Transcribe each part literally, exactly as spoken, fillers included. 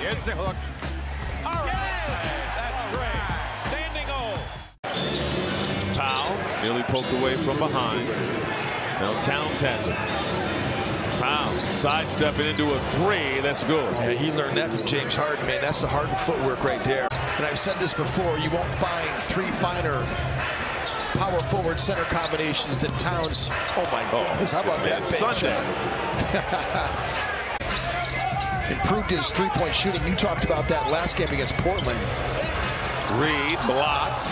Here's the hook. All right. Yes! That's great. Standing O. Powell nearly poked away from behind. Now Towns has it. Powell sidestepping into a three. That's good. Yeah, he learned that from James Harden, man. That's the Harden footwork right there. And I've said this before, you won't find three finer power forward center combinations than Towns. Oh my goodness, how about that Sunday? Improved his three-point shooting. You talked about that last game against Portland. Reed blocked.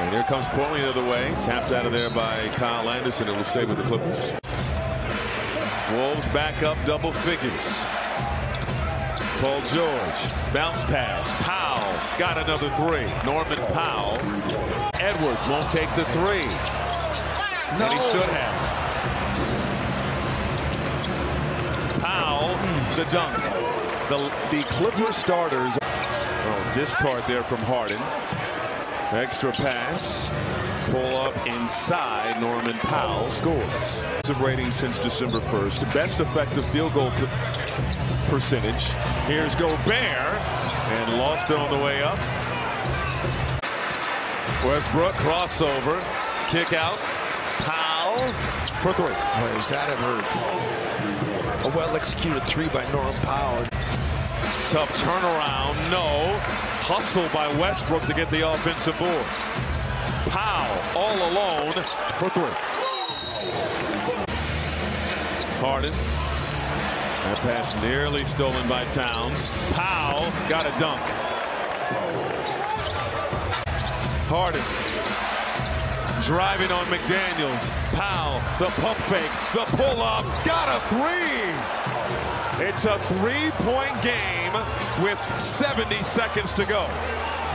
And here comes Portland the other way. Tapped out of there by Kyle Anderson. It will stay with the Clippers. Wolves back up double figures. Paul George. Bounce pass. Powell got another three. Norman Powell. Edwards won't take the three. No. And he should have. The dunk. The, the Clipper starters. Oh, discard there from Harden. Extra pass. Pull up inside. Norman Powell scores. Rating since December first. Best effective field goal percentage. Here's Gobert. And lost it on the way up. Westbrook crossover. Kick out. Powell for three. Boy, is that ever hurt? A well-executed three by Norman Powell. Tough turnaround, no. Hustle by Westbrook to get the offensive board. Powell all alone for three. Harden. That pass nearly stolen by Towns. Powell got a dunk. Harden. Driving on McDaniels. Powell, the pump fake, the pull-up, got a three! It's a three-point game with seventy seconds to go.